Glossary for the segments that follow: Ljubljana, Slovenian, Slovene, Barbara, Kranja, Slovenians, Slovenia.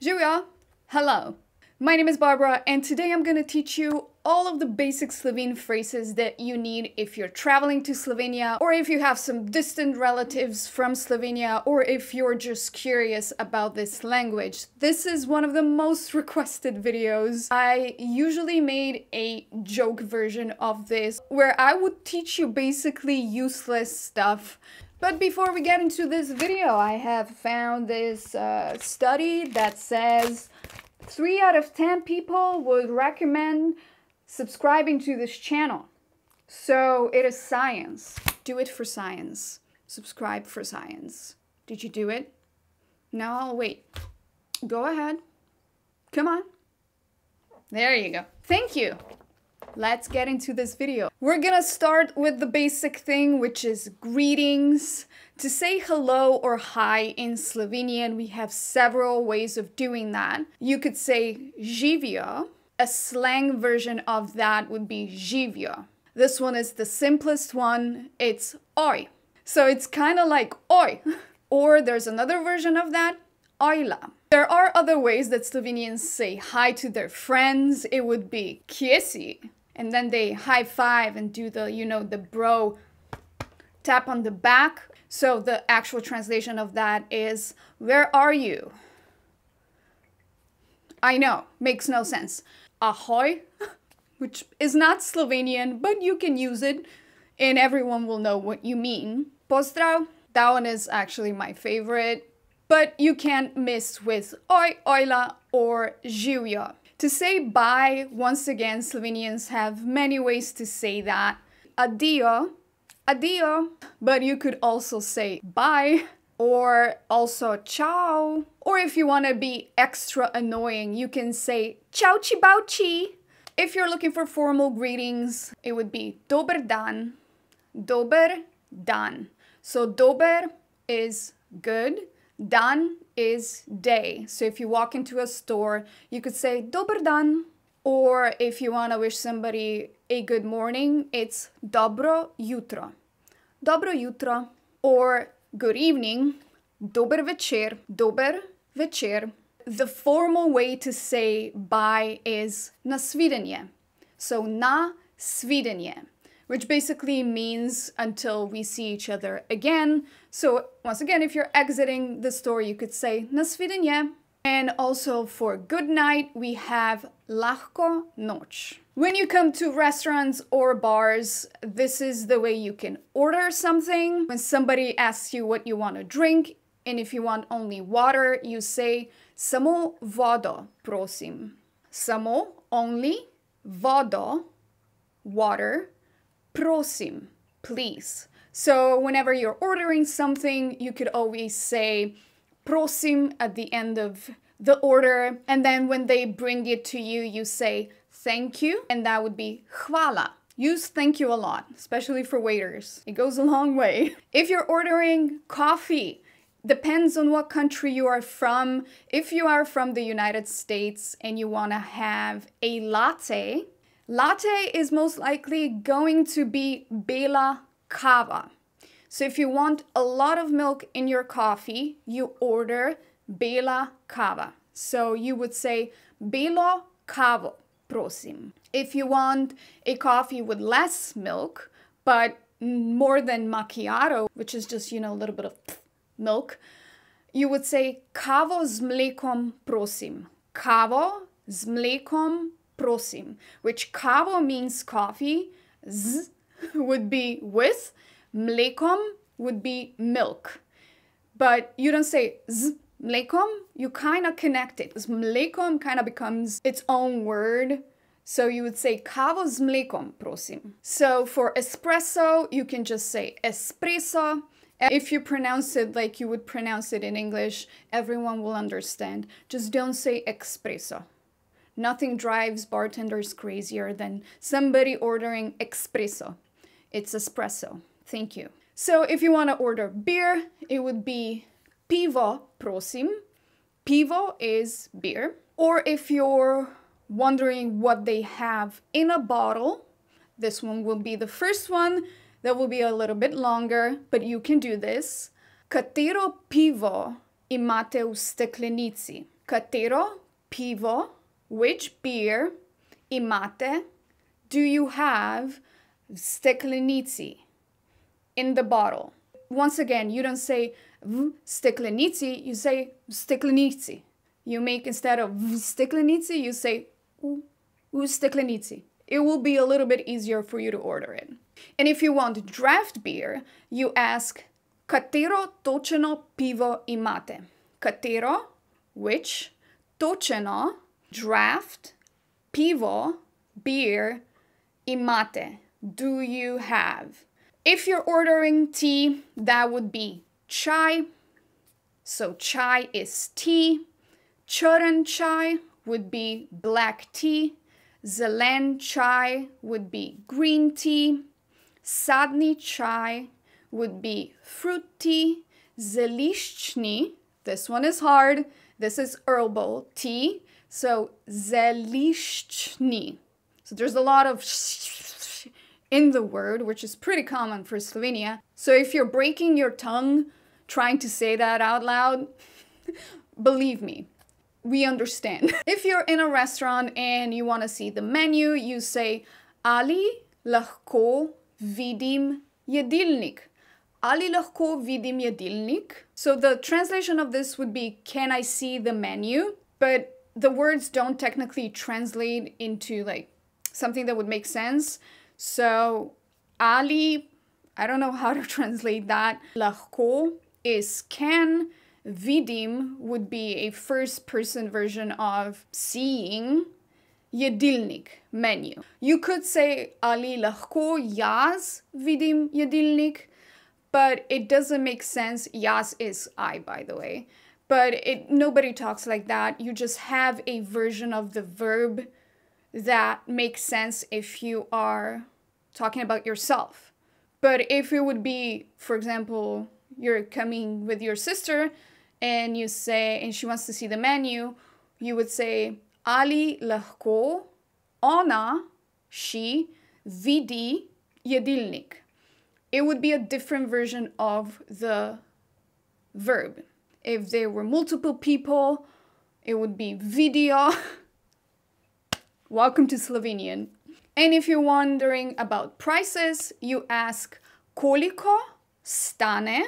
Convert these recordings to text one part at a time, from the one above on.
Živjo! Hello! My name is Barbara and today I'm gonna teach you all of the basic Slovene phrases that you need if you're traveling to Slovenia or if you have some distant relatives from Slovenia or if you're just curious about this language. This is one of the most requested videos. I usually made a joke version of this where I would teach you basically useless stuff. But before we get into this video, I have found this study that says 3 out of 10 people would recommend subscribing to this channel. So it is science. Do it for science. Subscribe for science. Did you do it? No, I'll wait. Go ahead. Come on. There you go. Thank you. Let's get into this video. We're gonna start with the basic thing, which is greetings. To say hello or hi in Slovenian, we have several ways of doing that. You could say živjo. A slang version of that would be živjo. This one is the simplest one. It's oj. So it's kind of like oj. Or there's another version of that, ojla. There are other ways that Slovenians say hi to their friends. It would be kje si? And then they high five and do the, you know, the bro tap on the back. So the actual translation of that is, where are you? I know, makes no sense. Ahoj, which is not Slovenian, but you can use it and everyone will know what you mean. Pozdrav, that one is actually my favorite, but you can't miss with oj, ojla or živjo. To say bye, once again, Slovenians have many ways to say that. Adio, adio, but you could also say bye or also ciao. Or if you want to be extra annoying, you can say ciao ci bauci. If you're looking for formal greetings, it would be dober dan, dober dan. So dober is good, dan is day. So if you walk into a store, you could say dober dan. Or if you want to wish somebody a good morning, it's dobro jutro. Dobro jutro. Or good evening, dober večer. Dober večer. The formal way to say bye is na svidenje. So na svidenje, which basically means until we see each other again. So once again, if you're exiting the store, you could say na svidenje. And also for good night, we have lahko noć. When you come to restaurants or bars, this is the way you can order something. When somebody asks you what you want to drink, and if you want only water, you say samo vodo, prosim. Samo, only, vodo, water, prosim, please. So whenever you're ordering something, you could always say prosim at the end of the order. And then when they bring it to you, you say thank you. And that would be hvala. Use thank you a lot, especially for waiters. It goes a long way. If you're ordering coffee, depends on what country you are from. If you are from the United States and you want to have a latte, latte is most likely going to be bela kava. So if you want a lot of milk in your coffee, you order bela kava. So you would say belo kavo, prosim. If you want a coffee with less milk, but more than macchiato, which is just, you know, a little bit of milk, you would say kavo z mlekom, prosim. Kavo z mlekom, prosim, which kavo means coffee, z would be with, mlekom would be milk. But you don't say z mlekom, you kind of connect it. Z mlekom kind of becomes its own word. So you would say kavo z mlekom, prosim. So for espresso, you can just say espresso. If you pronounce it like you would pronounce it in English, everyone will understand. Just don't say espresso. Nothing drives bartenders crazier than somebody ordering espresso. It's espresso. Thank you. So if you want to order beer, it would be pivo, prosim. Pivo is beer. Or if you're wondering what they have in a bottle, this one will be the first one. That will be a little bit longer, but you can do this. Katero pivo imate v steklenici? Katero pivo, which beer, imate, do you have v steklenici, in the bottle? Once again, you don't say v steklenici, you say v steklenici. You make, instead of v steklenici, you say u steklenici. It will be a little bit easier for you to order it. And if you want draft beer, you ask katero točeno pivo imate. Katero, which, točeno, draft, pivo, beer, imate, do you have? If you're ordering tea, that would be chai. So chai is tea. Črn chai would be black tea. Zelen chai would be green tea. Sadni chai would be fruit tea. Zeliščni, this one is hard. This is herbal tea. So zeliščni. So there's a lot of sh in the word, which is pretty common for Slovenia. So if you're breaking your tongue trying to say that out loud, believe me, we understand. If you're in a restaurant and you want to see the menu, you say ali lahko vidim jedilnik. Ali lahko vidim jedilnik. So the translation of this would be, can I see the menu? But the words don't technically translate into like something that would make sense. So ali, I don't know how to translate that. Lahko is can. Vidim would be a first person version of seeing. Jedilnik, menu. You could say ali lahko jaz vidim jedilnik, but it doesn't make sense. Jaz is I, by the way. But nobody talks like that. You just have a version of the verb that makes sense if you are talking about yourself. But if it would be, for example, you're coming with your sister and you say, and she wants to see the menu, you would say, ali lahko ona, she, vidi jedilnik. It would be a different version of the verb. If there were multiple people, it would be video. Welcome to Slovenian. And if you're wondering about prices, you ask koliko stane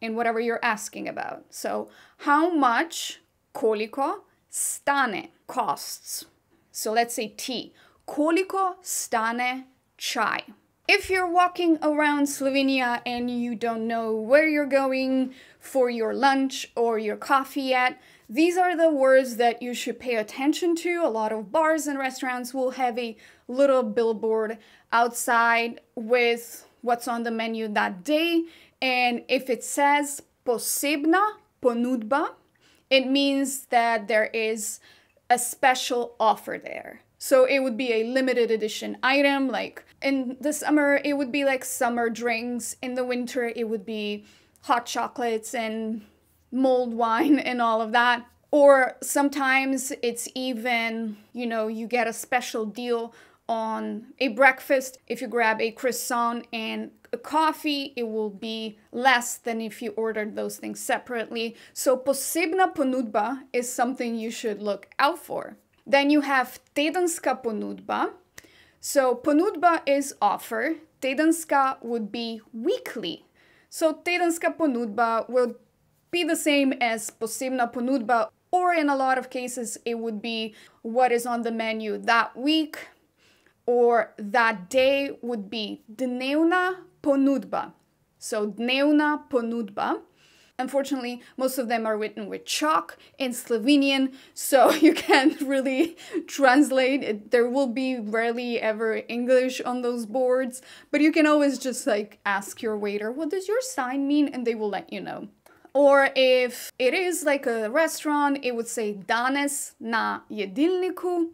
in whatever you're asking about. So how much, koliko stane, costs. So let's say tea. Koliko stane chai. If you're walking around Slovenia and you don't know where you're going for your lunch or your coffee yet, these are the words that you should pay attention to. A lot of bars and restaurants will have a little billboard outside with what's on the menu that day. And if it says posebna ponudba, it means that there is a special offer there. So it would be a limited edition item. Like in the summer, it would be like summer drinks. In the winter, it would be hot chocolates and mulled wine and all of that. Or sometimes it's even, you know, you get a special deal on a breakfast. If you grab a croissant and a coffee, it will be less than if you ordered those things separately. So posebna ponudba is something you should look out for. Then you have tedenska ponudba. So ponudba is offer. Tedenska would be weekly. So tedenska ponudba will be the same as posebna ponudba, or in a lot of cases, it would be what is on the menu that week or that day would be dnevna ponudba. So dnevna ponudba. Unfortunately, most of them are written with chalk in Slovenian, so you can't really translate it. There will be rarely ever English on those boards, but you can always just like ask your waiter, what does your sign mean? And they will let you know. Or if it is like a restaurant, it would say danes na jedilniku.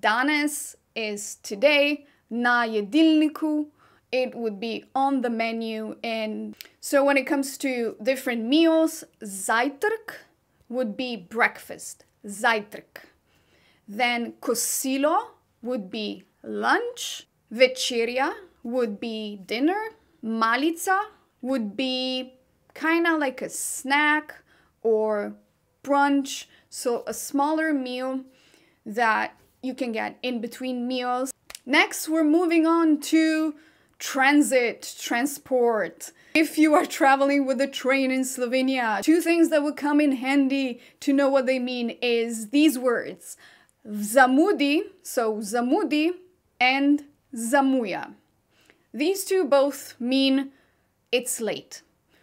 Danes is today, na jedilniku. It would be on the menu. And so when it comes to different meals, zajtrk would be breakfast, zajtrk. Then kosilo would be lunch, večerja would be dinner, malica would be kind of like a snack or brunch. So a smaller meal that you can get in between meals. Next, we're moving on to transit, transport. If you are traveling with a train in Slovenia, two things that would come in handy to know what they mean is these words. Zamudi, so zamudi, and zamuja. These two both mean it's late.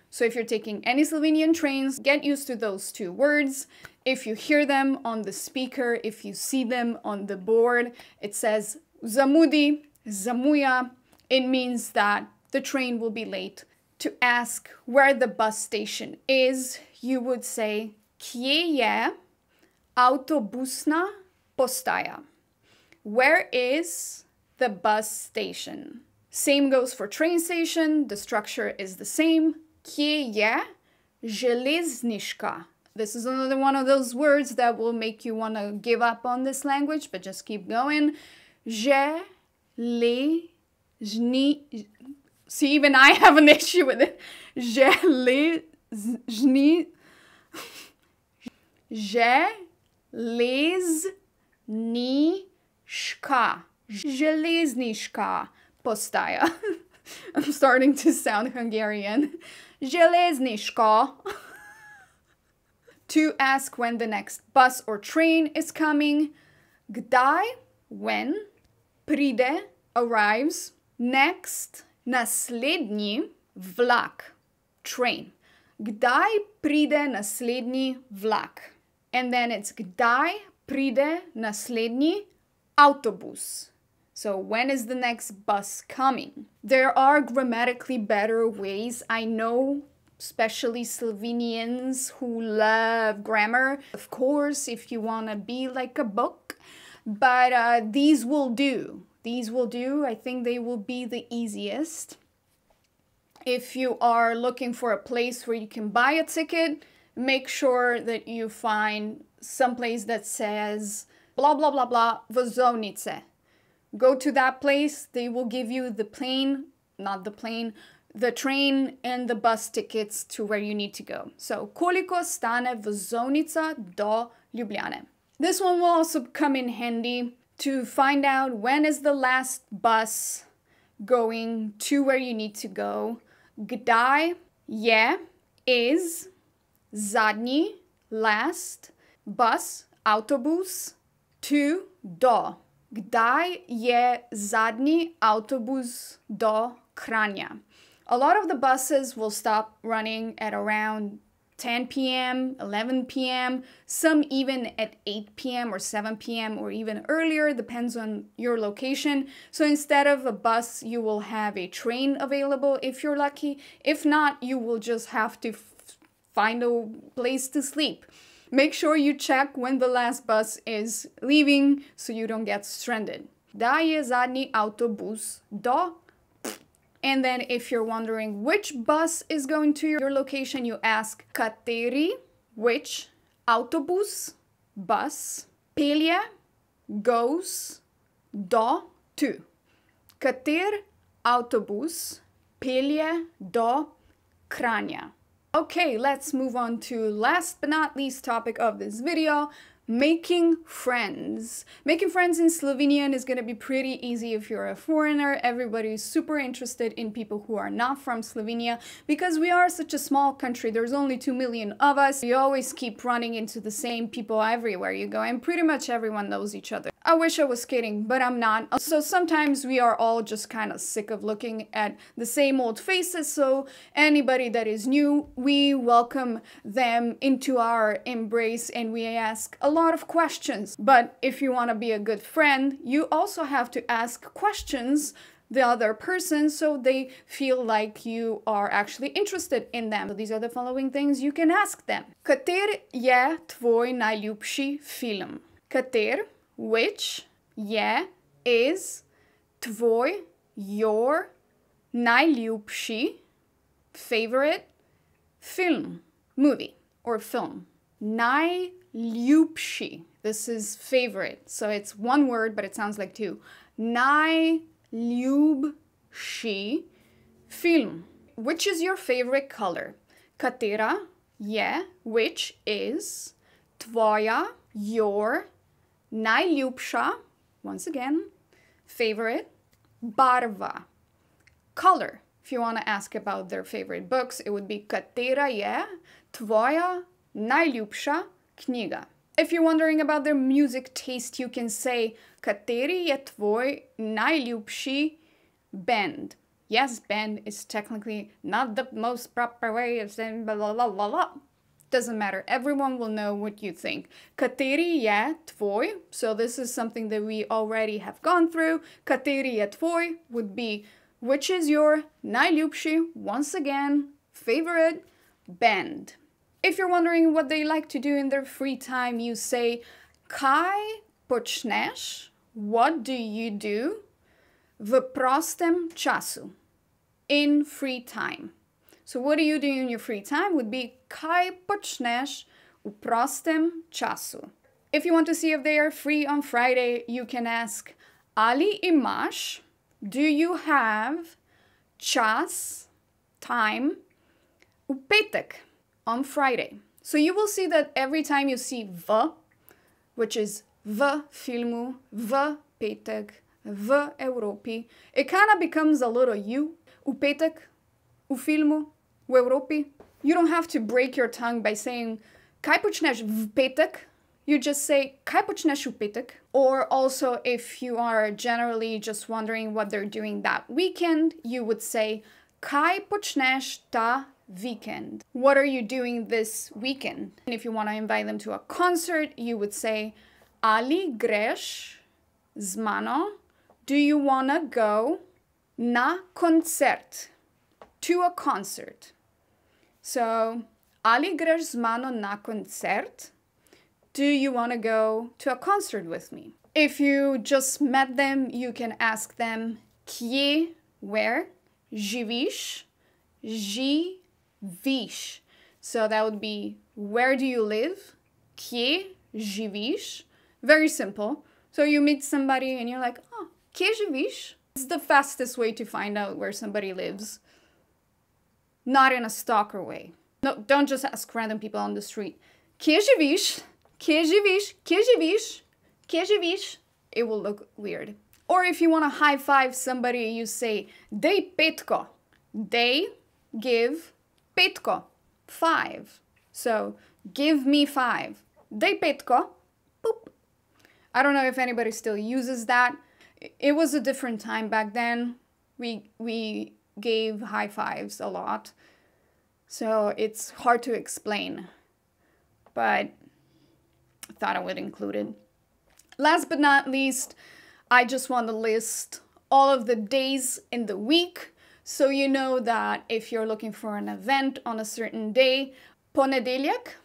So if you're taking any Slovenian trains, get used to those two words. If you hear them on the speaker, if you see them on the board, it says zamudi, zamuja. It means that the train will be late. To ask where the bus station is, you would say kje je autobusna postaja. Where is the bus station? Same goes for train station. The structure is the same. Kje je železniška? This is another one of those words that will make you want to give up on this language, but just keep going. Železniška. See, even I have an issue with it. Železniška. Železniška postaja. I'm starting to sound Hungarian. Železniška. To ask when the next bus or train is coming. Kdaj, when, pride, arrives. Next, naslednji vlak, train. Kdaj pride naslednji vlak? And then it's kdaj pride naslednji autobus. So when is the next bus coming? There are grammatically better ways. I know, especially Slovenians who love grammar. Of course, if you want to be like a book, but these will do. These will do. I think they will be the easiest. If you are looking for a place where you can buy a ticket, make sure that you find some place that says blah, blah, blah, blah, vozovnice. Go to that place, they will give you the train and the bus tickets to where you need to go. So, koliko stane vozovnica do Ljubljane? This one will also come in handy to find out when is the last bus going to where you need to go. Kdaj je, is, zadnji, last, bus, autobus, to, do. Kdaj je zadnji autobus do Kranja? A lot of the buses will stop running at around 10 p.m., 11 p.m., some even at 8 p.m. or 7 p.m. or even earlier, depends on your location. So instead of a bus, you will have a train available if you're lucky. If not, you will just have to find a place to sleep. Make sure you check when the last bus is leaving so you don't get stranded. Kdaj je zadnji autobus do? And then if you're wondering which bus is going to your location, you ask kateri, which, autobus, bus, pelje, goes, do, to. Kater autobus pelje do Kranja. Okay, let's move on to last but not least topic of this video, making friends. Making friends in Slovenian is going to be pretty easy if you're a foreigner. Everybody is super interested in people who are not from Slovenia because we are such a small country. There's only 2 million of us. You always keep running into the same people everywhere you go and pretty much everyone knows each other. I wish I was kidding, but I'm not. So sometimes we are all just kind of sick of looking at the same old faces. So anybody that is new, we welcome them into our embrace and we ask a lot of questions. But if you want to be a good friend, you also have to ask questions the other person so they feel like you are actually interested in them. So these are the following things you can ask them. Kater je tvoj najljubši film? Kater, which, je, is, tvoj, your, najljubši, favorite, film, movie, or film. Najljubši, this is favorite, so it's one word, but it sounds like two. Najljubši film. Which is your favorite color? Katera, je, which, is, tvoja, your, najljubša, once again, favorite, barva, color. If you want to ask about their favorite books, it would be katera je tvoja najljubša knjiga. If you're wondering about their music taste, you can say kateri je tvoj najljubši band. Yes, band is technically not the most proper way of saying blah, blah, blah, blah, blah. Doesn't matter. Everyone will know what you think. Kateri je tvoj? So this is something that we already have gone through. Kateri je tvoj would be which is your najljubši, once again, favorite band. If you're wondering what they like to do in their free time, you say kaj počneš? What do you do? V prostem času. In free time. So what do you do in your free time would be kaj počneš v prostem času. If you want to see if they are free on Friday, you can ask ali imaš, do you have, čas, time, v petek, on Friday. So you will see that every time you see v, which is v filmu, v petek, v Evropi, it kind of becomes a little u, v petek, v filmu, v Evropi. You don't have to break your tongue by saying kaj počneš v petek? You just say kaj počneš v petek? Or also if you are generally just wondering what they're doing that weekend, you would say kaj počneš ta weekend? What are you doing this weekend? And if you want to invite them to a concert, you would say ali greš z mano? Do you want to go na koncert? To a concert. So, ali greš z mano na koncert? Do you want to go to a concert with me? If you just met them, you can ask them kje, where, živiš, živiš. So that would be where do you live? Kje živiš? Very simple. So you meet somebody and you're like, oh, kje živiš? It's the fastest way to find out where somebody lives. Not in a stalker way. No, don't just ask random people on the street. Kje živiš? Kje živiš? Kje živiš? Kje živiš? It will look weird. Or if you want to high five somebody, you say dej petko. They give petko. 5. So give me 5. Dej petko. Boop. I don't know if anybody still uses that. It was a different time back then. We gave high fives a lot, so it's hard to explain, but I thought I would include it. Last but not least, I just want to list all of the days in the week, so you know that if you're looking for an event on a certain day, ponedeljak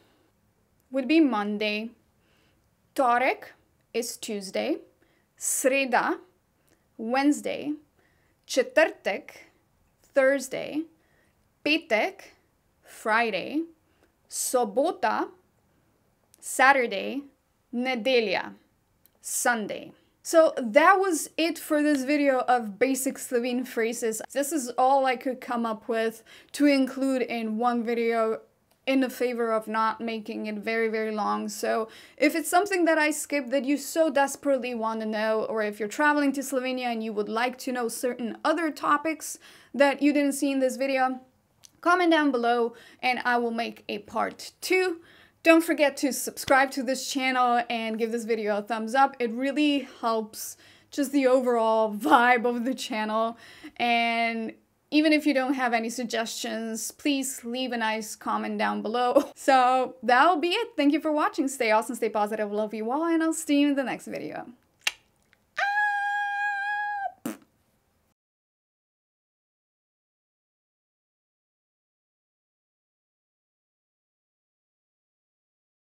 would be Monday, torek is Tuesday, sreda, Wednesday, četrtek, Thursday, petek, Friday, sobota, Saturday, nedelja, Sunday. So that was it for this video of basic Slovene phrases. This is all I could come up with to include in one video in the favor of not making it very, very long. So if it's something that I skipped that you so desperately want to know, or if you're traveling to Slovenia and you would like to know certain other topics that you didn't see in this video, comment down below and I will make a part 2. Don't forget to subscribe to this channel and give this video a thumbs up. It really helps just the overall vibe of the channel. And even if you don't have any suggestions, please leave a nice comment down below. So that'll be it. Thank you for watching. Stay awesome, stay positive, love you all, and I'll see you in the next video.